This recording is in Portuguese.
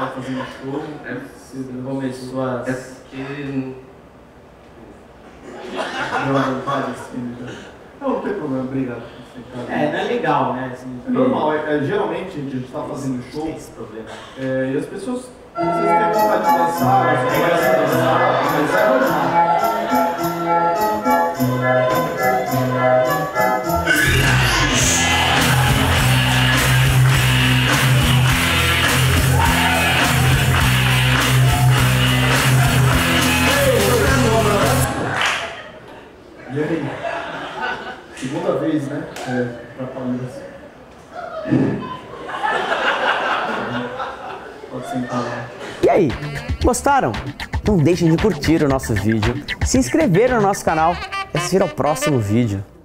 estava fazendo show, você começou a gravar várias coisas. Não tem problema, obrigado. Não é legal, né? Assim, é normal, geralmente a gente está fazendo show, tem esse problema. E as pessoas, às vezes, têm vontade de dançar, elas começam a dançar, mas é normal. E aí? Segunda vez, né? Pra Palmeiras. Pode sentar lá. E aí? Gostaram? Não deixem de curtir o nosso vídeo, se inscrever no nosso canal e assistir ao próximo vídeo.